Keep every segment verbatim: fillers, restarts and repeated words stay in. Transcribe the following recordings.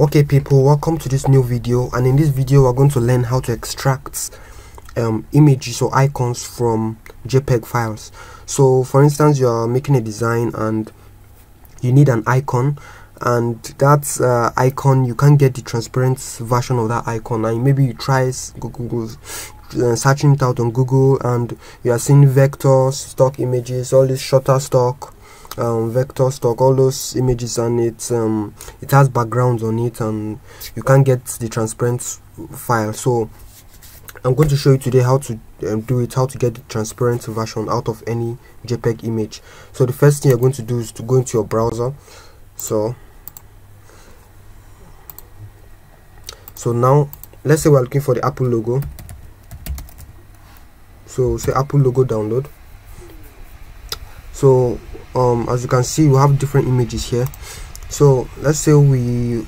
Okay people, welcome to this new video, and in this video we're going to learn how to extract um, images or icons from JPEG files. So for instance, you're making a design and you need an icon, and that uh, icon, you can't get the transparent version of that icon, and maybe you try Google uh, searching it out on Google and you are seeing vectors, stock images, all this Shutterstock, um vector stock, all those images, and it's um it has backgrounds on it and you can't get the transparent file. So I'm going to show you today how to um, do it, how to get the transparent version out of any JPEG image. So the first thing you're going to do is to go into your browser. So so now let's say we're looking for the Apple logo, so say Apple logo download. So um as you can see, we have different images here. So let's say we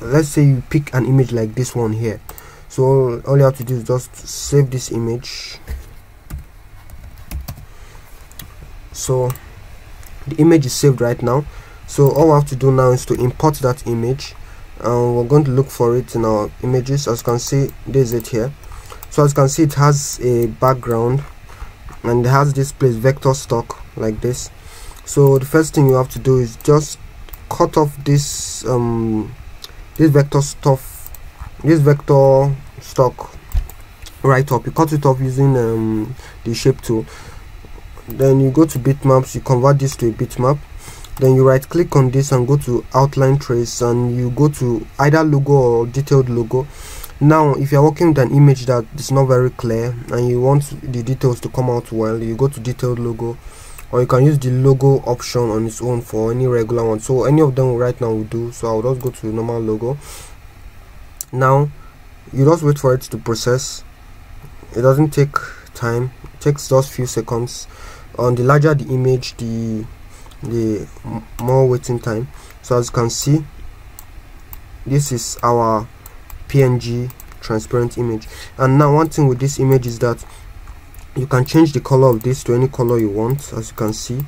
let's say you pick an image like this one here. So all, all you have to do is just save this image. So the image is saved right now. So all we have to do now is to import that image, and we're going to look for it in our images. As you can see, there's it here. So as you can see, it has a background and it has this place vector stock like this. So the first thing you have to do is just cut off this um this vector stuff this vector stock right up. You cut it off using um the shape tool. Then you go to bitmaps, you convert this to a bitmap, then you right click on this and go to outline trace, and you go to either logo or detailed logo. Now if you're working with an image that is not very clear and you want the details to come out well, you go to detailed logo, or you can use the logo option on its own for any regular one. So any of them right now will do. So I'll just go to normal logo. Now you just wait for it to process. It doesn't take time, it takes just few seconds. On the larger the image, the the more waiting time. So as you can see, this is our P N G transparent image. And now one thing with this image is that you can change the color of this to any color you want, as you can see.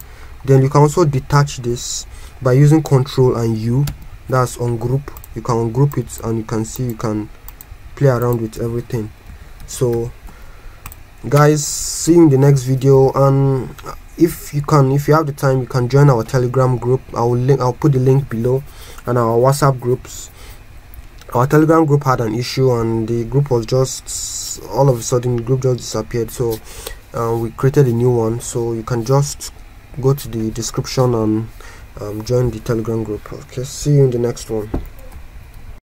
Then you can also detach this by using Control and U, that's ungroup. You can ungroup it, and you can see you can play around with everything. So guys, see you in the next video, and if you can if you have the time, you can join our Telegram group. I will link I'll put the link below, and our WhatsApp groups. Our Telegram group had an issue, and the group was just all of a sudden the group just disappeared. So uh, we created a new one, so you can just go to the description and um, join the Telegram group. Okay, see you in the next one.